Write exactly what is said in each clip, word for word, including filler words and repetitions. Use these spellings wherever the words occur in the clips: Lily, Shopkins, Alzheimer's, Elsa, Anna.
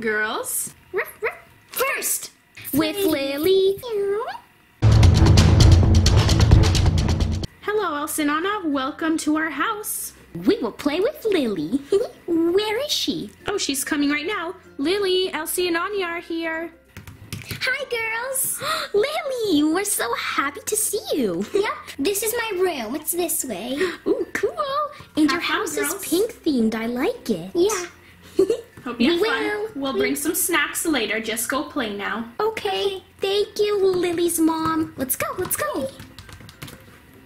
Girls, first with Lily. Hello, Elsa and Anna. Welcome to our house. We will play with Lily. Where is she? Oh, she's coming right now. Lily, Elsie, and Anna are here. Hi, girls. Lily, we're so happy to see you. Yep. This is my room. It's this way. Ooh, cool. And your house is pink themed. I like it. Yeah. Hope you have we fun. Will. We'll bring some snacks later. Just go play now. Okay. Thank you, Lily's mom. Let's go. Let's go.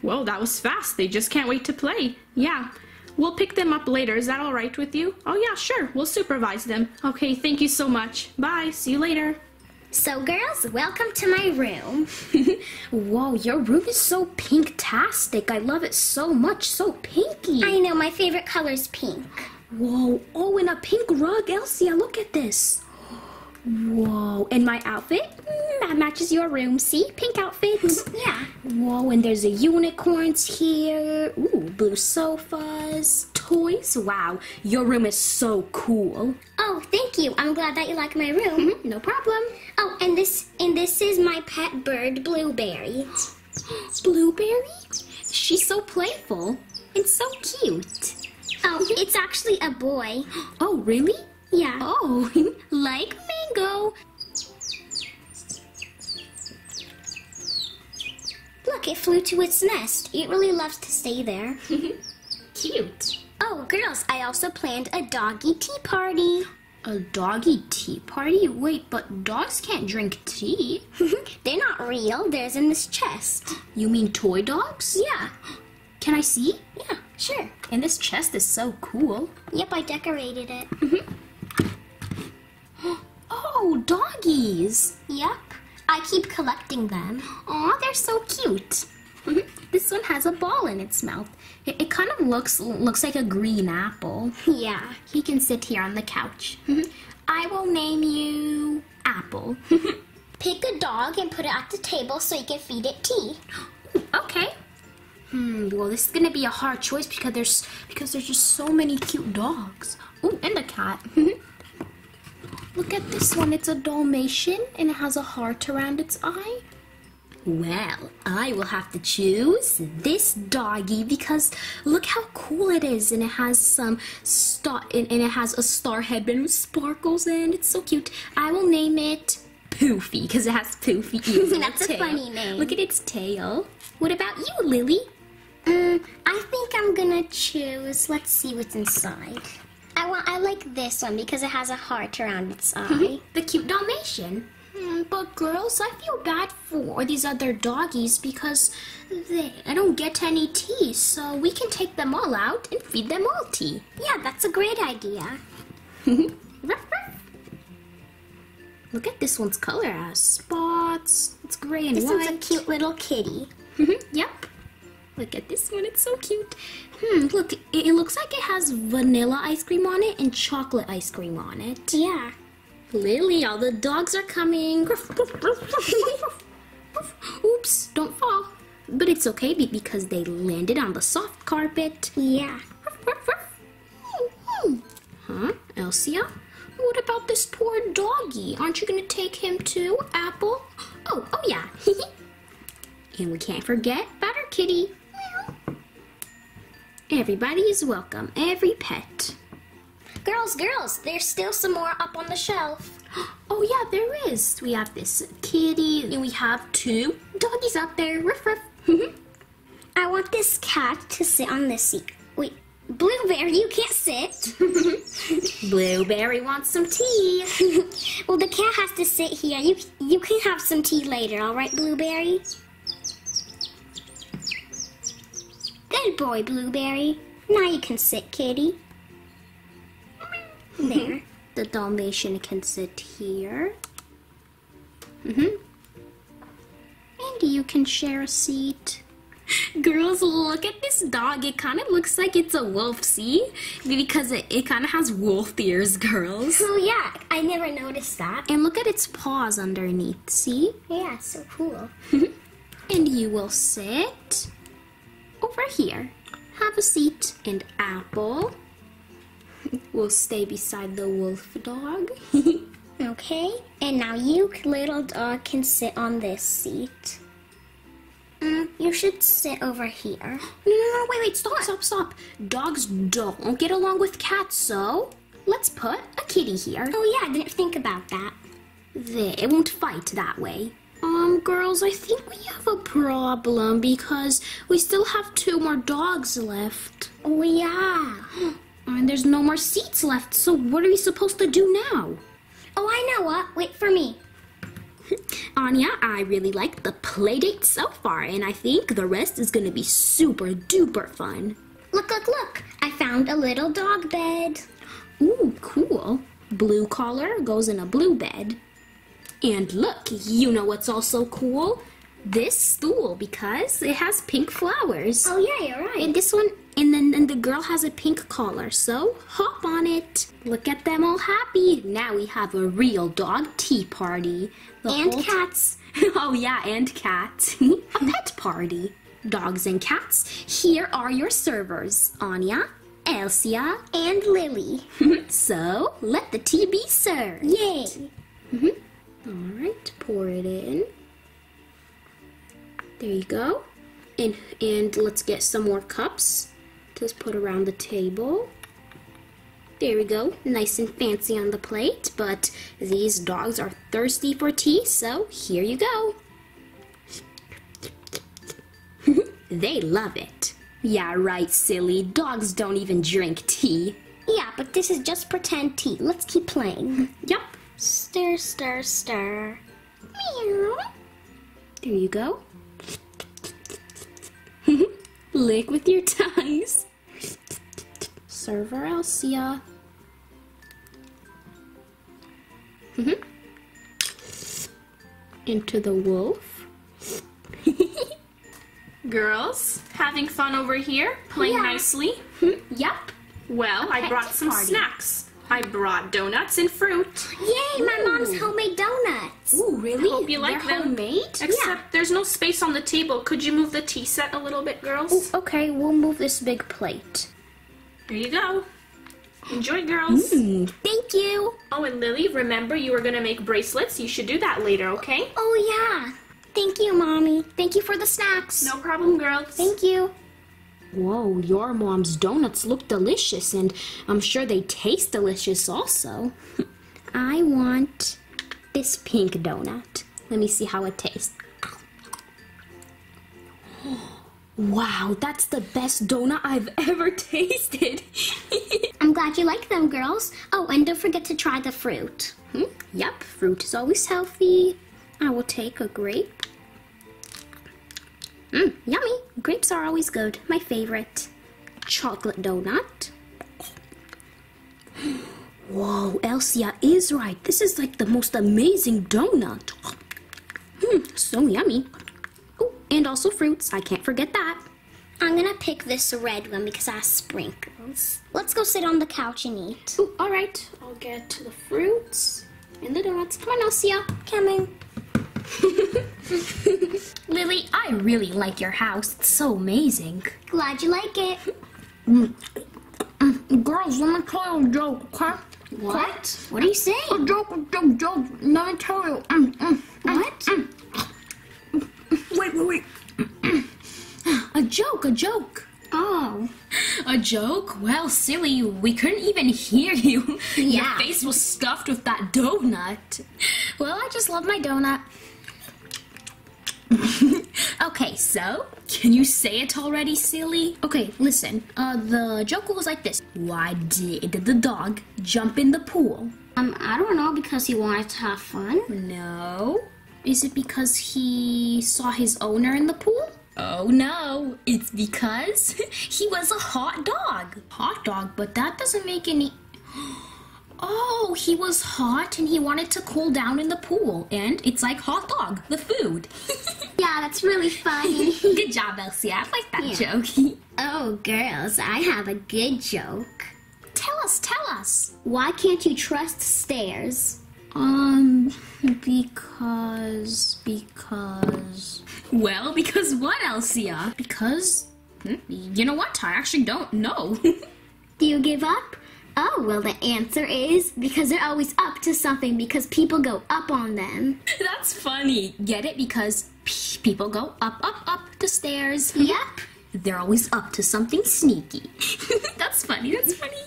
Whoa, that was fast. They just can't wait to play. Yeah. We'll pick them up later. Is that all right with you? Oh, yeah, sure. We'll supervise them. Okay, thank you so much. Bye. See you later. So, girls, welcome to my room. Whoa, your room is so pink-tastic. I love it so much. So pinky. I know. My favorite color is pink. Whoa, oh, and a pink rug, Elsie, look at this. Whoa, and my outfit, that matches your room, see? Pink outfit. Yeah. Whoa, and there's a unicorns here, ooh, blue sofas, toys, wow, your room is so cool. Oh, thank you, I'm glad that you like my room. Mm-hmm, no problem. Oh, and this, and this is my pet bird, Blueberry. Blueberry? She's so playful and so cute. Oh, it's actually a boy. Oh, really? Yeah. Oh, like Mango. Look, it flew to its nest. It really loves to stay there. Cute. Oh, girls, I also planned a doggy tea party. A doggy tea party? Wait, but dogs can't drink tea. They're not real. Theirs in this chest. You mean toy dogs? Yeah. Can I see? Yeah. Sure. And this chest is so cool. Yep, I decorated it. Mm-hmm. Oh, doggies. Yep. I keep collecting them. Aw, they're so cute. Mm-hmm. This one has a ball in its mouth. It, it kind of looks looks like a green apple. Yeah. He can sit here on the couch. Mm-hmm. I will name you Apple. Pick a dog and put it at the table so you can feed it tea. Okay. Hmm, well, this is going to be a hard choice because there's because there's just so many cute dogs. Ooh, and a cat. Look at this one. It's a Dalmatian, and it has a heart around its eye. Well, I will have to choose this doggy because look how cool it is, and it has some star, and, and it has a star headband with sparkles, and it's so cute. I will name it Poofy because it has poofy ears. That's a funny name. Look at its tail. What about you, Lily? Um, I think I'm gonna choose, let's see what's inside. I want, I like this one because it has a heart around its eye. Mm-hmm. The cute Dalmatian. Mm, but girls, I feel bad for these other doggies because they, I don't get any tea, so we can take them all out and feed them all tea. Yeah, that's a great idea. Look at this one's color, it has spots, it's gray and this white. This one's a cute little kitty. Mm-hmm. Yep. Look at this one. It's so cute. Hmm. Look, it, it looks like it has vanilla ice cream on it and chocolate ice cream on it. Yeah. Lily, all the dogs are coming. Oops, don't fall. But it's okay because they landed on the soft carpet. Yeah. Huh, Elsia? What about this poor doggy? Aren't you going to take him too, Apple? Oh, oh yeah. And we can't forget about our kitty. Meow. Everybody is welcome. Every pet. Girls, girls, there's still some more up on the shelf. Oh, yeah, there is. We have this kitty, and we have two doggies up there. Ruff, ruff. I want this cat to sit on this seat. Wait, Blueberry, you can't sit. Blueberry wants some tea. Well, the cat has to sit here. You, you can have some tea later, all right, Blueberry? Good boy, Blueberry. Now you can sit, kitty. There. The Dalmatian can sit here. Mm-hmm. And you can share a seat. Girls, look at this dog. It kind of looks like it's a wolf, see? Because it, it kind of has wolf ears, girls. Oh, yeah. I never noticed that. And look at its paws underneath, see? Yeah, so cool. And you will sit over here. Have a seat. And Apple. will stay beside the wolf dog. Okay, and now you, little dog, can sit on this seat. Mm, you should sit over here. No, no, no, wait, wait, stop, stop, stop. Dogs don't get along with cats, so let's put a kitty here. Oh yeah, I didn't think about that. There, it won't fight that way. Um, girls, I think we have a problem because we still have two more dogs left. Oh yeah. And there's no more seats left, so what are we supposed to do now? Oh, I know what. Wait for me. Anya, I really like the playdate so far, and I think the rest is going to be super duper fun. Look, look, look. I found a little dog bed. Ooh, cool. Blue collar goes in a blue bed. And look, you know what's also cool? This stool, because it has pink flowers. Oh yeah, you're right. And this one, and then and the girl has a pink collar, so hop on it. Look at them all happy. Now we have a real dog tea party. The and cats. Oh yeah, and cats. A pet party. Dogs and cats, here are your servers. Anya, Elsa, and Lily. So, let the tea be served. Yay. Mm-hmm. Alright, pour it in. There you go. And, and let's get some more cups. Just put around the table. There we go. Nice and fancy on the plate. But these dogs are thirsty for tea, so here you go. They love it. Yeah, right, silly. Dogs don't even drink tea. Yeah, but this is just pretend tea. Let's keep playing. Yep. Stir, stir, stir. Meow. There you go. Lick with your tongues. Server Elsia. Into the wolf. Girls, having fun over here? Playing yeah. nicely? Yep. Well, I brought some party. snacks. I brought donuts and fruit. Yay, my Ooh. mom's homemade donuts. Ooh, really? I hope you like They're them. homemade? Except yeah. there's no space on the table. Could you move the tea set a little bit, girls? Ooh, okay, we'll move this big plate. Here you go. Enjoy, girls. Mm, thank you. Oh, and Lily, remember you were going to make bracelets. You should do that later, okay? Oh, yeah. Thank you, Mommy. Thank you for the snacks. No problem, girls. Thank you. Whoa, your mom's donuts look delicious, and I'm sure they taste delicious also. I want this pink donut. Let me see how it tastes. Wow, that's the best donut I've ever tasted. I'm glad you like them, girls. Oh, and don't forget to try the fruit. Hmm? Yep, fruit is always healthy. I will take a grape. Mmm, yummy. Grapes are always good. My favorite. Chocolate donut. Whoa, Elsia is right. This is like the most amazing donut. Mmm, so yummy. Oh, and also fruits. I can't forget that. I'm gonna pick this red one because I have sprinkles. Let's go sit on the couch and eat. Ooh, all right. I'll get to the fruits and the donuts. Come on, Elsia. Coming. Lily, I really like your house. It's so amazing. Glad you like it. Mm. Mm. Girls, let me tell you a joke, okay? What? What, what are you saying? A joke, a joke, joke. Let me tell you. Mm, mm, what? Mm, mm. Wait, wait, wait. A joke, a joke. Oh. A joke? Well, silly, we couldn't even hear you. Yeah. Your face was stuffed with that donut. Well, I just love my donut. Okay, so, can you say it already, silly? Okay, listen, uh, the joke was like this. Why did the dog jump in the pool? Um, I don't know, because he wanted to have fun? No. Is it because he saw his owner in the pool? Oh no, it's because he was a hot dog. Hot dog, but that doesn't make any... Oh, he was hot and he wanted to cool down in the pool. And it's like hot dog, the food. Yeah, that's really funny. Good job, Elsie. I like that yeah. joke. Oh, girls, I have a good joke. Tell us, tell us. Why can't you trust stairs? Um, because, because... Well, because what, Elsia? Because, you know what? I actually don't know. Do you give up? Oh, well, the answer is because they're always up to something because people go up on them. That's funny. Get it? Because people go up, up, up the stairs. Yep. They're always up to something sneaky. That's funny. That's funny.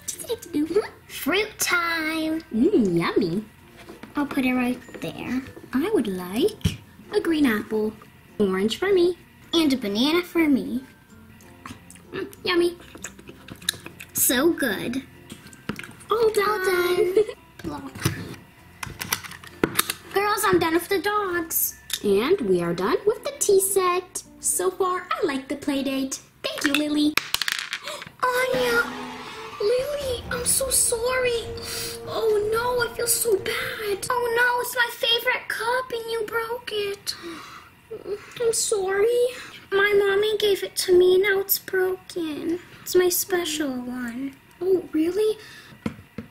Fruit time. Mmm, yummy. I'll put it right there. I would like a green apple. Orange for me. And a banana for me. Mm, yummy. So good. All done. All done. Girls, I'm done with the dogs. And we are done with the tea set. So far, I like the play date. Thank you, Lily. Anya! Lily, I'm so sorry. Oh no, I feel so bad. Oh no, it's my favorite cup and you broke it. I'm sorry. My mommy gave it to me, now it's broken. It's my special one. Oh, really?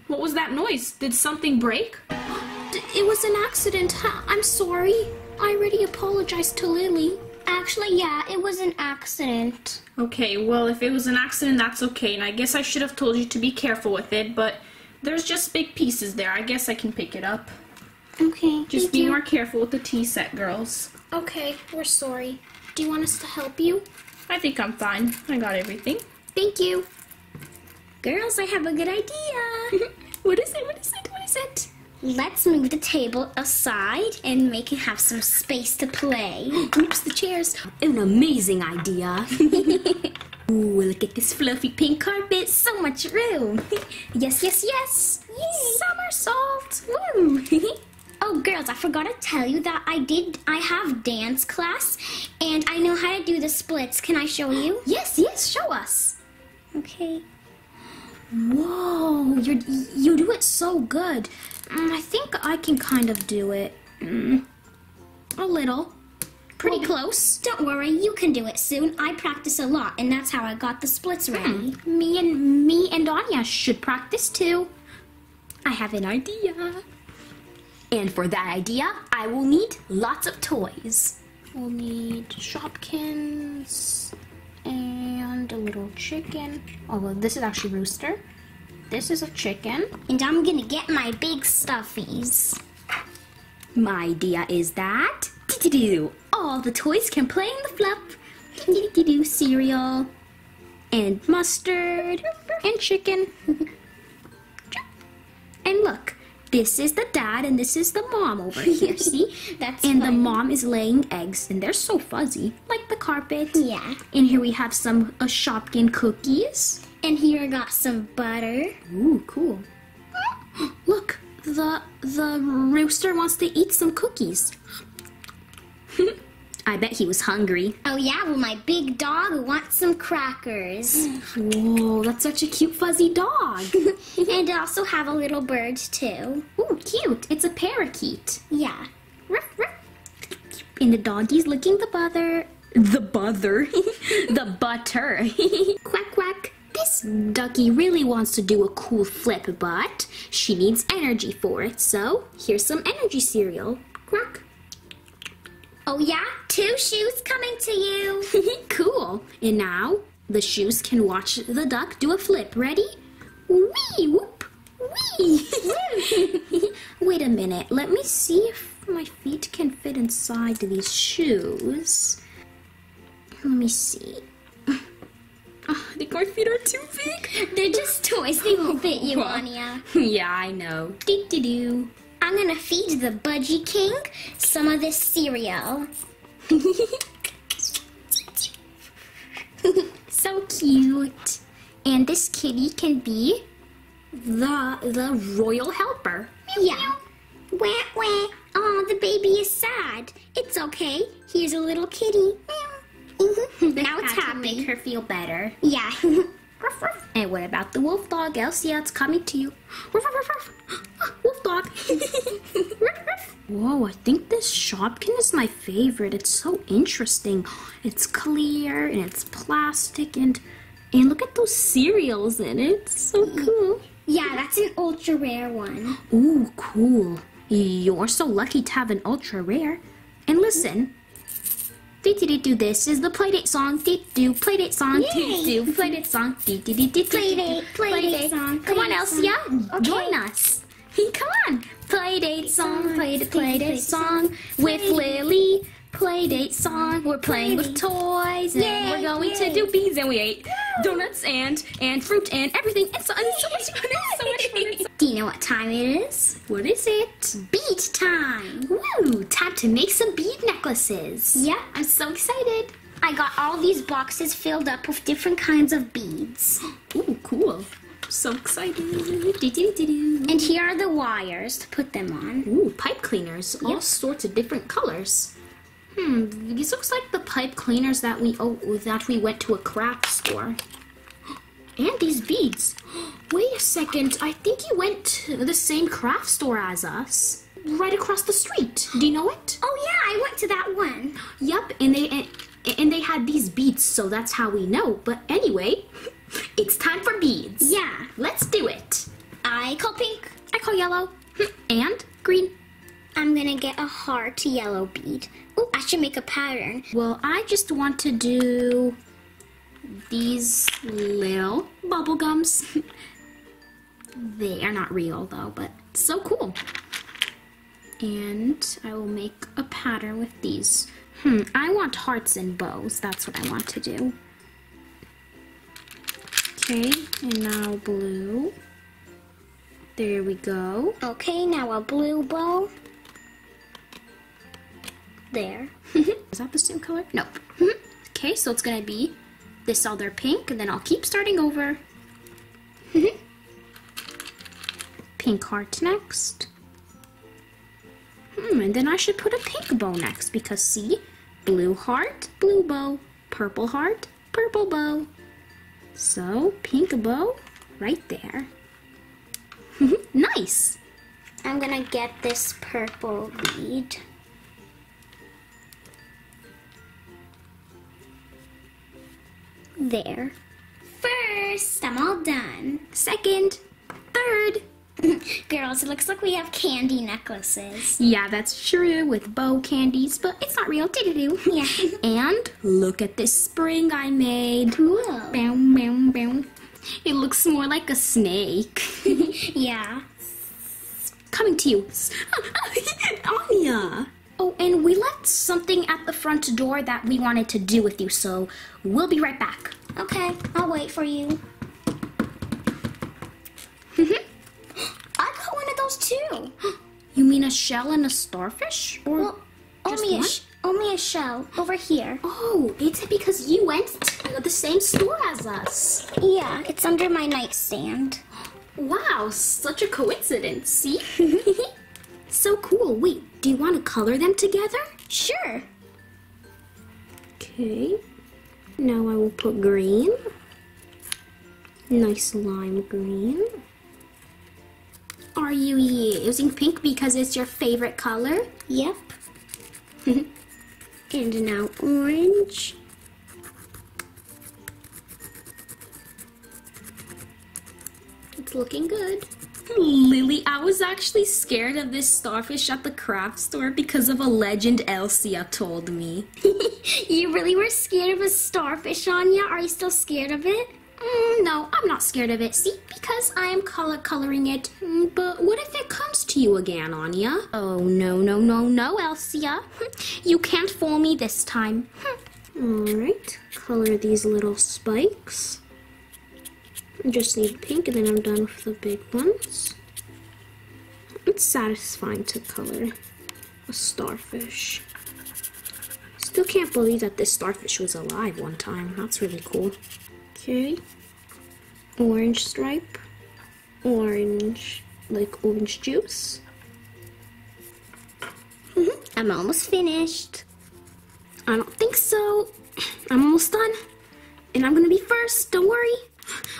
What was that noise? Did something break? It was an accident. I'm sorry. I already apologized to Lily. Actually, yeah, it was an accident. Okay, well, if it was an accident, that's okay. And I guess I should have told you to be careful with it, but there's just big pieces there. I guess I can pick it up. Okay, just be more careful with the tea set, girls. Okay, we're sorry. Do you want us to help you? I think I'm fine. I got everything. Thank you. Girls, I have a good idea. What is it? What is it? What is it? Let's move the table aside and make it have some space to play. Oops, the chairs. An amazing idea. Ooh, look at this fluffy pink carpet. So much room. Yes, yes, yes. Yay. Somersault. Woo. Oh, girls, I forgot to tell you that I did. I have dance class, and I know how to do the splits. Can I show you? Yes, yes, show us. Okay. Whoa, you you do it so good. Mm, I think I can kind of do it. Mm, a little. Pretty well, close. Don't worry, you can do it soon. I practice a lot, and that's how I got the splits ready. Mm. Me and me and Anya should practice too. I have an idea. And for that idea, I will need lots of toys. We'll need Shopkins and a little chicken. Although this is actually rooster. This is a chicken. And I'm gonna get my big stuffies. My idea is that doo-doo-doo, all the toys can play in the fluff. Doo-doo-doo, cereal and mustard and chicken. And look, this is the dad and this is the mom over here. See? That's and funny. The mom is laying eggs and they're so fuzzy, like the carpet. Yeah. And here we have some uh, Shopkin cookies. And here I got some butter. Ooh, cool. Look, the the rooster wants to eat some cookies. I bet he was hungry. Oh yeah, well my big dog wants some crackers. Whoa, that's such a cute fuzzy dog. And I also have a little bird too. Ooh, cute. It's a parakeet. Yeah. Ruff, ruff. And the doggy's licking the butter. The butter? The butter. Quack, quack. This ducky really wants to do a cool flip, but she needs energy for it, so here's some energy cereal. Quack. Oh yeah? Two shoes coming to you. Cool. And now the shoes can watch the duck do a flip. Ready? Wee, whoop, wee. Wait a minute. Let me see if my feet can fit inside these shoes. Let me see. Oh, I think my feet are too big. They're just toys. They won't fit you, Anya. Yeah, I know. Do do do. I'm gonna feed the Budgie King some of this cereal. So cute. And this kitty can be the the royal helper. Yeah. Wah wah. Oh, the baby is sad. It's okay. Here's a little kitty. Now it's happy. Make her feel better. Yeah. Ruff, ruff. And what about the wolf dog? Elsa, it's coming to you. Ruff, ruff, ruff. Ah, wolf dog. Ruff, ruff. Whoa, I think this Shopkin is my favorite. It's so interesting. It's clear and it's plastic and and look at those cereals in it. It's so cool. Yeah, that's an ultra rare one. Ooh, cool. You're so lucky to have an ultra rare. And listen. Do do do. This is the playdate song. Do do playdate song. Do do playdate song. Do do do do. Playdate playdate song. Come on, Elsa, join us. Come on. Playdate song. Playdate playdate song with Lily. Playdate song. We're playing with toys and we're going to do beans and we ate donuts and and fruit and everything. It's so much fun. So much fun. Do you know what time it is? What is it? Bead time! Woo! Time to make some bead necklaces. Yeah, I'm so excited. I got all these boxes filled up with different kinds of beads. Ooh, cool. So excited. And here are the wires to put them on. Ooh, pipe cleaners. Yep. All sorts of different colors. Hmm, these looks like the pipe cleaners that we oh that we went to a craft store. And these beads. Wait a second, I think you went to the same craft store as us. Right across the street. Do you know it? Oh yeah, I went to that one. Yep, and they and, and they had these beads, so that's how we know. But anyway, it's time for beads. Yeah, let's do it. I call pink. I call yellow. And green. I'm gonna get a heart yellow bead. Oh, I should make a pattern. Well, I just want to do these little bubble gums. They are not real though, but so cool. And I will make a pattern with these. Hmm, I want hearts and bows. That's what I want to do. Okay, and now blue. There we go. Okay, now a blue bow. There. Is that the same color? No. Okay, so it's gonna be this other pink, and then I'll keep starting over. Pink heart next. Hmm, and then I should put a pink bow next, because see? Blue heart, blue bow. Purple heart, purple bow. So, pink bow right there. Nice! I'm gonna get this purple bead. There. First, I'm all done. Second, third. Girls, it looks like we have candy necklaces. Yeah, that's true, with bow candies, but it's not real. Do-do-do. Yeah. And look at this spring I made. Cool. Bow, bow, bow. It looks more like a snake. Yeah. Coming to you. Anya! Oh, and we left something at the front door that we wanted to do with you, so we'll be right back. Okay, I'll wait for you. Mm-hmm. I got one of those too. You mean a shell and a starfish? Or well, just only, one? A sh only a shell over here. Oh, it's because you went to the same store as us. Yeah, it's under my nightstand. Wow, such a coincidence, see? So cool. Wait, do you want to color them together? Sure. Okay. Now I will put green. Nice lime green. Are you using pink because it's your favorite color? Yep. And now orange. It's looking good. Lily, I was actually scared of this starfish at the craft store because of a legend Elsa told me. You really were scared of a starfish, Anya? Are you still scared of it? Mm, no, I'm not scared of it. See, because I am color coloring it. Mm, but what if it comes to you again, Anya? Oh, no, no, no, no, Elsa. You can't fool me this time. Alright, color these little spikes. Just need pink, and then I'm done with the big ones. It's satisfying to color a starfish. Still can't believe that this starfish was alive one time. That's really cool. Okay. Orange stripe. Orange, like orange juice. Mm-hmm. I'm almost finished. I don't think so. I'm almost done. And I'm gonna be first, don't worry.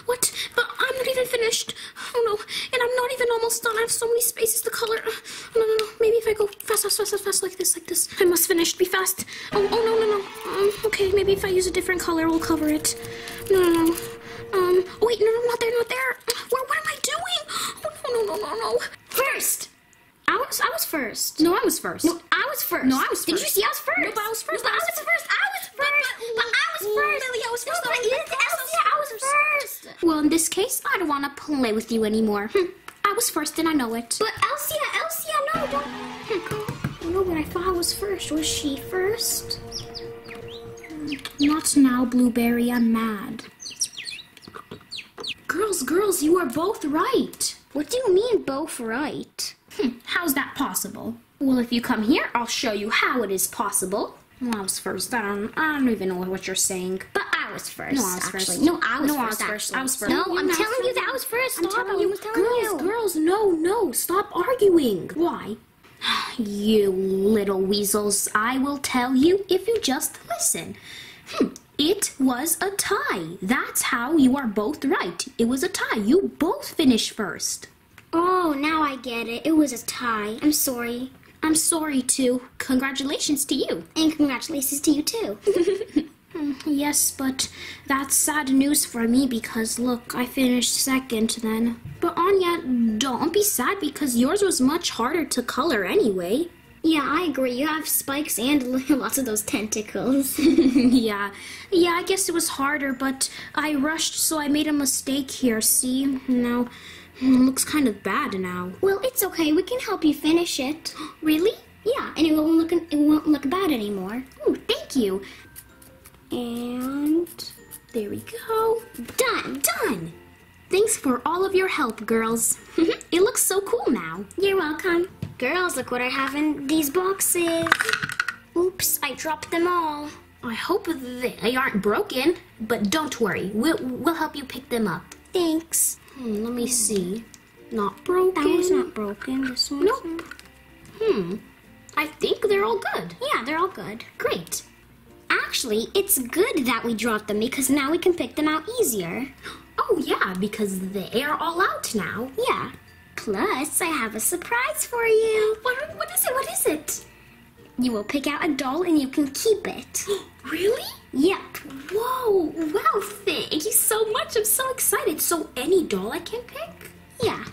What? But I'm not even finished. Oh no, and I'm not even almost done. I have so many spaces to color. No, no, no. Maybe if I go fast, fast, fast, fast, like this, like this. I must finish. Be fast. Oh, oh no, no, no. Um, okay, maybe if I use a different color, we'll cover it. No, no, no. Um, oh, wait, no, no, not there, not there. What, what am I doing? Oh no, no, no, no, no. First, I was, I was first. No, I was first. No, I was first. No, I was first. Did you see I was first? No, but I was first. No, but I was first. I was first. But I was first. Lily, I was first. No, but I was first. Well, in this case, I don't want to play with you anymore. Hm. I was first, and I know it. But Elsa, Elsa, no, don't. I don't know what I thought I was first. Was she first? Not now, Blueberry. I'm mad. Girls, girls, you are both right. What do you mean, both right? Hmm, how's that possible? Well, if you come here, I'll show you how it is possible. Well, I was first. I don't, I don't even know what you're saying. But I was first. No, I was actually. first. No, I was no, first. I was first. I was first. No, I'm telling you that I was first. Stop. I'm telling you. Girls, girls, no, no. Stop arguing. Why? You little weasels. I will tell you if you just listen. Hmm. It was a tie. That's how you are both right. It was a tie. You both finished first. Oh, now I get it. It was a tie. I'm sorry. I'm sorry, too. Congratulations to you. And congratulations to you, too. Yes, but that's sad news for me because, look, I finished second then. But, Anya, don't be sad because yours was much harder to color anyway. Yeah, I agree. You have spikes and lots of those tentacles. yeah. Yeah, I guess it was harder, but I rushed, so I made a mistake here. See? Now, it looks kind of bad now. Well, it's okay. We can help you finish it. Really? Yeah, and it won't look, it won't look bad anymore. Oh, thank you. And there we go. Done. Done. Thanks for all of your help, girls. It looks so cool now. You're welcome. Girls, look what I have in these boxes. Oops, I dropped them all. I hope they aren't broken, but don't worry. We'll, we'll help you pick them up. Thanks. Hmm, let me see. Not broken. That one's not broken. This one's nope. Not... Hmm. I think they're all good. Yeah, they're all good. Great. Actually, it's good that we dropped them because now we can pick them out easier. Oh, yeah, because they are all out now. Yeah. Plus, I have a surprise for you. What, what is it? What is it? You will pick out a doll and you can keep it. Really? Yep. Whoa. Wow, thank you so much. I'm so excited. So any doll I can pick? Yeah.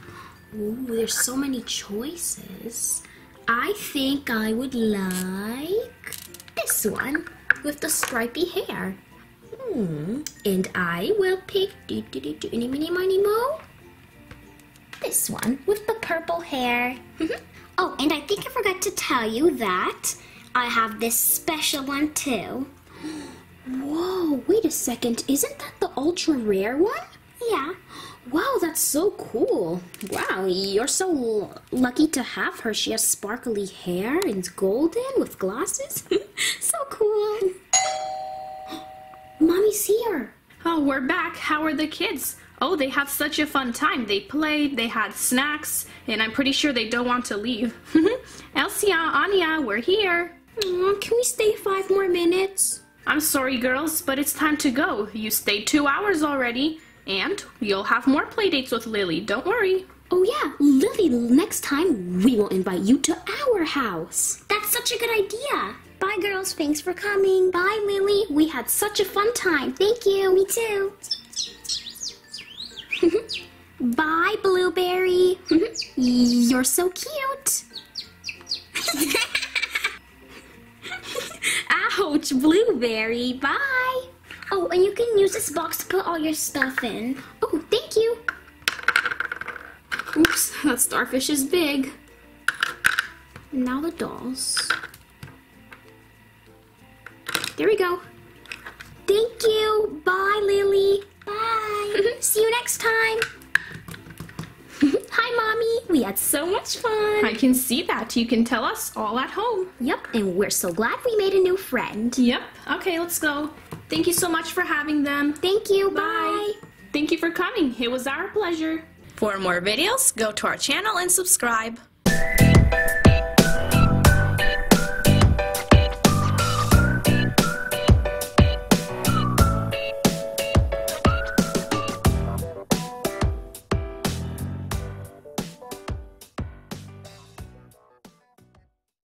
Ooh, there's so many choices. I think I would like this one with the stripy hair. Hmm. And I will pick do do do do any mini miny mo. This one with the purple hair. Mm-hmm. Oh, and I think I forgot to tell you that I have this special one too. Whoa, wait a second. Isn't that the ultra rare one? Yeah. Wow, that's so cool. Wow, you're so l lucky to have her. She has sparkly hair and golden with glasses. So cool. Mommy's here. Oh, we're back. How are the kids? Oh, they had such a fun time. They played, they had snacks, and I'm pretty sure they don't want to leave. Elsa, Anya, we're here. Aww, can we stay five more minutes? I'm sorry, girls, but it's time to go. You stayed two hours already, and you'll have more playdates with Lily. Don't worry. Oh, yeah, Lily, next time we will invite you to our house. That's such a good idea. Bye, girls. Thanks for coming. Bye, Lily. We had such a fun time. Thank you. Me too. Bye, Blueberry. You're so cute. Ouch, Blueberry. Bye. Oh, and you can use this box to put all your stuff in. Oh, thank you. Oops, that starfish is big. Now the dolls. There we go. Thank you. Bye, Lily. Bye. See you next time. Hi, Mommy. We had so much fun. I can see that. You can tell us all at home. Yep, and we're so glad we made a new friend. Yep. Okay, let's go. Thank you so much for having them. Thank you. Bye. Bye. Thank you for coming. It was our pleasure. For more videos, go to our channel and subscribe.